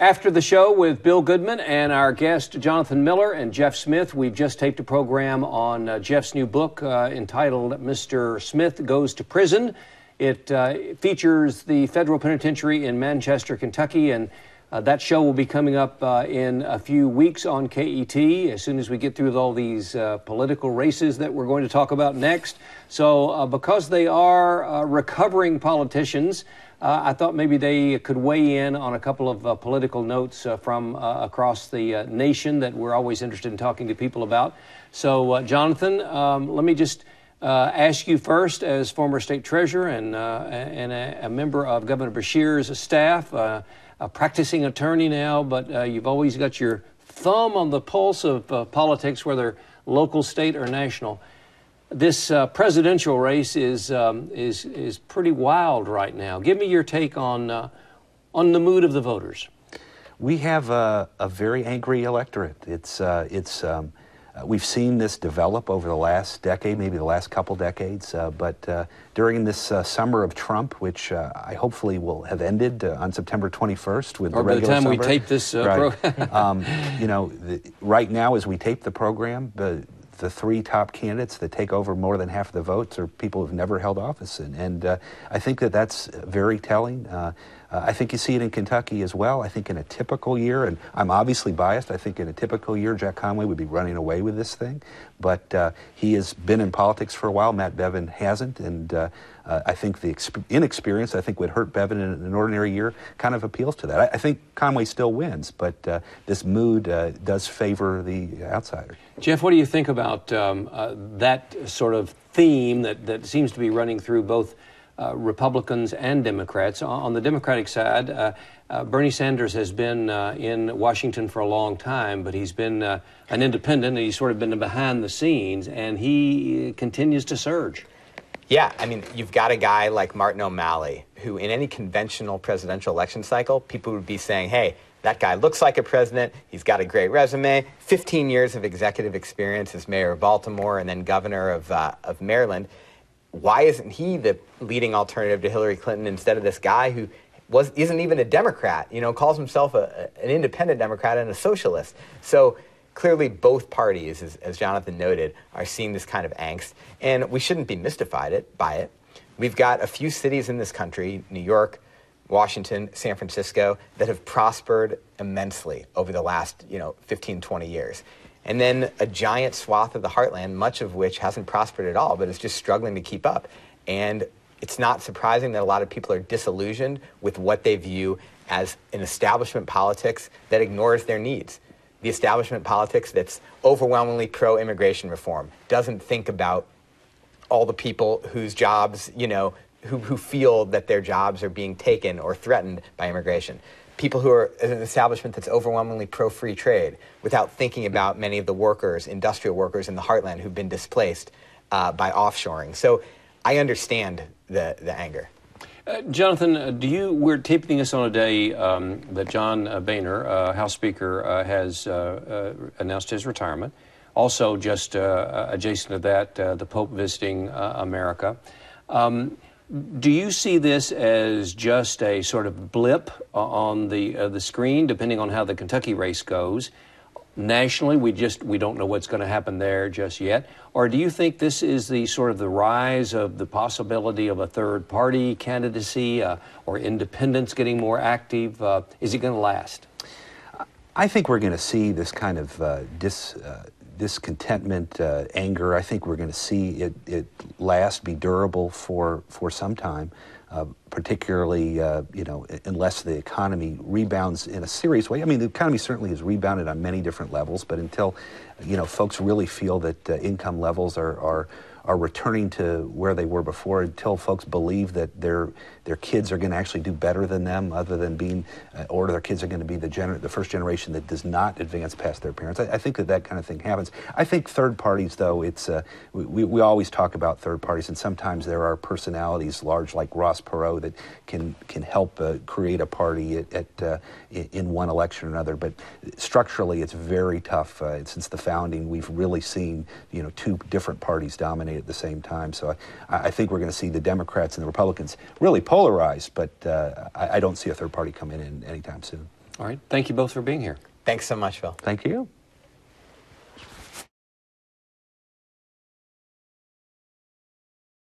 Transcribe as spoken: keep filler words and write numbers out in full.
After the show with Bill Goodman and our guest Jonathan Miller and Jeff Smith, we've just taped a program on uh, Jeff's new book uh, entitled Mister Smith Goes to Prison. It uh, features the federal penitentiary in Manchester, Kentucky, and uh, that show will be coming up uh, in a few weeks on K E T as soon as we get through with all these uh, political races that we're going to talk about next. So uh, because they are uh, recovering politicians, uh, I thought maybe they could weigh in on a couple of uh, political notes uh, from uh, across the uh, nation that we're always interested in talking to people about. So, uh, Jonathan, um, let me just... Uh, ask you first, as former state treasurer and, uh, and a, a member of Governor Beshear's staff, uh, a practicing attorney now, but uh, you've always got your thumb on the pulse of uh, politics, whether local, state, or national. This uh, presidential race is, um, is, is pretty wild right now. Give me your take on, uh, on the mood of the voters. We have a, a very angry electorate. It's... Uh, it's um We've seen this develop over the last decade, maybe the last couple decades, uh, but uh, during this uh, summer of Trump, which uh, I hopefully will have ended uh, on September twenty-first with or the regular summer. Or by the time summer. we tape this uh, right. um, you know, the, right now as we tape the program, the, the three top candidates that take over more than half of the votes are people who've never held office. In. And uh, I think that that's very telling. Uh, Uh, I think you see it in Kentucky as well. I think in a typical year, and I'm obviously biased, I think in a typical year, Jack Conway would be running away with this thing. But uh, he has been in politics for a while. Matt Bevin hasn't. And uh, uh, I think the exp inexperience, I think, would hurt Bevin in an ordinary year, kind of appeals to that. I, I think Conway still wins, but uh, this mood uh, does favor the outsider. Jeff, what do you think about um, uh, that sort of theme that, that seems to be running through both Uh, Republicans and Democrats? On the Democratic side, uh, uh, Bernie Sanders has been uh, in Washington for a long time, but he's been uh, an independent, and he's sort of been behind the scenes, and he continues to surge. Yeah, I mean, you've got a guy like Martin O'Malley, who in any conventional presidential election cycle, people would be saying, hey, that guy looks like a president, he's got a great resume, fifteen years of executive experience as mayor of Baltimore and then governor of, uh, of Maryland. Why isn't he the leading alternative to Hillary Clinton instead of this guy who was, isn't even a Democrat, you know, calls himself a, an independent Democrat and a socialist? So clearly both parties, as, as Jonathan noted, are seeing this kind of angst, and we shouldn't be mystified it, by it. We've got a few cities in this country, New York, Washington, San Francisco, that have prospered immensely over the last, you know, fifteen, twenty years. And then a giant swath of the heartland, much of which hasn't prospered at all, but is just struggling to keep up. And it's not surprising that a lot of people are disillusioned with what they view as an establishment politics that ignores their needs. The establishment politics that's overwhelmingly pro-immigration reform, doesn't think about all the people whose jobs, you know, who, who feel that their jobs are being taken or threatened by immigration. People who are an establishment that's overwhelmingly pro-free trade, without thinking about many of the workers, industrial workers in the heartland who've been displaced uh, by offshoring. So I understand the, the anger. Uh, Jonathan, do you, we're taping this on a day um, that John Boehner, uh, House Speaker, uh, has uh, uh, announced his retirement. Also just uh, adjacent to that, uh, the Pope visiting uh, America. Um, Do you see this as just a sort of blip on the uh, the screen, depending on how the Kentucky race goes? Nationally, we just we don't know what's going to happen there just yet. Or do you think this is the sort of the rise of the possibility of a third party candidacy uh, or independents getting more active? Uh, is it going to last? I think we're going to see this kind of uh, dis. Uh discontentment, uh, anger. I think we're going to see it, it last, be durable for, for some time, uh, particularly, uh, you know, unless the economy rebounds in a serious way. I mean, the economy certainly has rebounded on many different levels, but until, you know, folks really feel that uh, income levels are, are are returning to where they were before, until folks believe that their their kids are going to actually do better than them, other than being, uh, or their kids are going to be the gener the first generation that does not advance past their parents. I, I think that that kind of thing happens. I think third parties, though, it's uh, we we always talk about third parties, and sometimes there are personalities large like Ross Perot that can can help uh, create a party at, at uh, in one election or another. But structurally, it's very tough. Uh, since the founding, we've really seen you know two different parties dominate at the same time. So I, I think we're going to see the Democrats and the Republicans really polarized, but uh, I, I don't see a third party come in anytime soon. All right. Thank you both for being here. Thanks so much, Phil. Thank you.